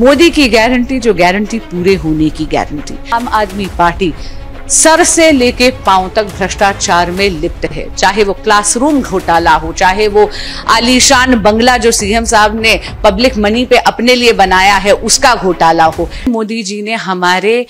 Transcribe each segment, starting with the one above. मोदी की गारंटी जो गारंटी पूरे होने की गारंटी। आम आदमी पार्टी सर से लेके पांव तक भ्रष्टाचार में लिप्त है, चाहे वो क्लासरूम घोटाला हो, चाहे वो आलीशान बंगला जो सीएम साहब ने पब्लिक मनी पे अपने लिए बनाया है उसका घोटाला हो। मोदी जी ने हमारे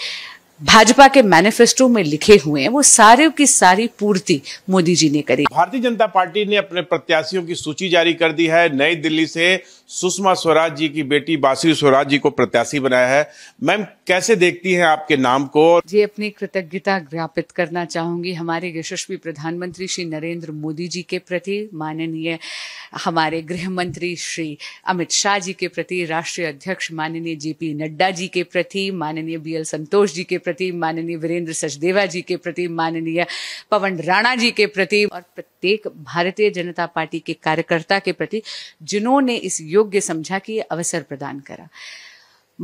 भाजपा के मैनिफेस्टो में लिखे हुए हैं वो सारे की सारी पूर्ति मोदी जी ने करी। भारतीय जनता पार्टी ने अपने प्रत्याशियों की सूची जारी कर दी है। नई दिल्ली से सुषमा स्वराज जी की बेटी बांसुरी स्वराज जी को प्रत्याशी बनाया है। मैम, कैसे देखती हैं आपके नाम को? जी, अपनी कृतज्ञता ज्ञापित करना चाहूंगी हमारे यशस्वी प्रधानमंत्री श्री नरेंद्र मोदी जी के प्रति, माननीय हमारे गृह मंत्री श्री अमित शाह जी के प्रति, राष्ट्रीय अध्यक्ष माननीय जेपी नड्डा जी के प्रति, माननीय बीएल संतोष जी के प्रति, माननीय वीरेंद्र सचदेवा जी के प्रति, माननीय पवन राणा जी के प्रति और प्रत्येक भारतीय जनता पार्टी के कार्यकर्ता के प्रति जिन्होंने इस योग्य समझा कि ये अवसर प्रदान करा।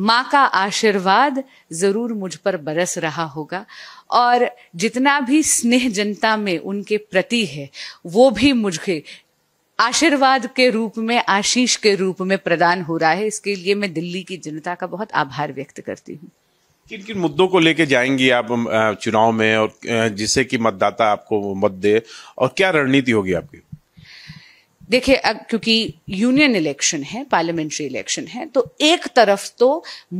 माँ का आशीर्वाद जरूर मुझ पर बरस रहा होगा और जितना भी स्नेह जनता में उनके प्रति है वो भी मुझे आशीर्वाद के रूप में, आशीष के रूप में प्रदान हो रहा है। इसके लिए मैं दिल्ली की जनता का बहुत आभार व्यक्त करती हूँ। किन किन मुद्दों को लेके जाएंगी आप चुनाव में और जिससे कि मतदाता आपको मत दे, और क्या रणनीति होगी आपकी? देखिए, अब क्योंकि यूनियन इलेक्शन है, पार्लियामेंट्री इलेक्शन है, तो एक तरफ तो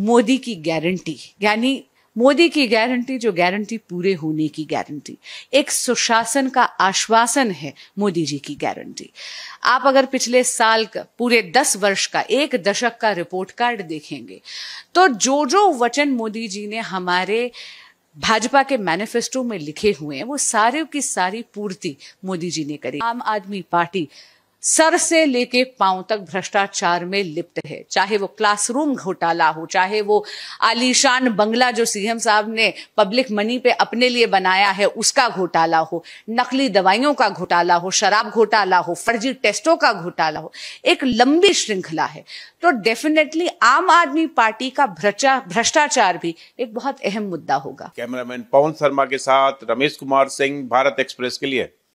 मोदी की गारंटी, यानी मोदी की गारंटी जो गारंटी पूरे होने की गारंटी, एक सुशासन का आश्वासन है मोदी जी की गारंटी। आप अगर पिछले साल का पूरे 10 वर्ष का, एक दशक का रिपोर्ट कार्ड देखेंगे तो जो जो वचन मोदी जी ने हमारे भाजपा के मैनिफेस्टो में लिखे हुए हैं वो सारे की सारी पूर्ति मोदी जी ने करी। आम आदमी पार्टी सर से लेके पांव तक भ्रष्टाचार में लिप्त है, चाहे वो क्लासरूम घोटाला हो, चाहे वो आलीशान बंगला जो सीएम साहब ने पब्लिक मनी पे अपने लिए बनाया है उसका घोटाला हो, नकली दवाइयों का घोटाला हो, शराब घोटाला हो, फर्जी टेस्टों का घोटाला हो, एक लंबी श्रृंखला है। तो डेफिनेटली आम आदमी पार्टी का भ्रष्टाचार भी एक बहुत अहम मुद्दा होगा। कैमरामैन पवन शर्मा के साथ रमेश कुमार सिंह, भारत एक्सप्रेस के लिए।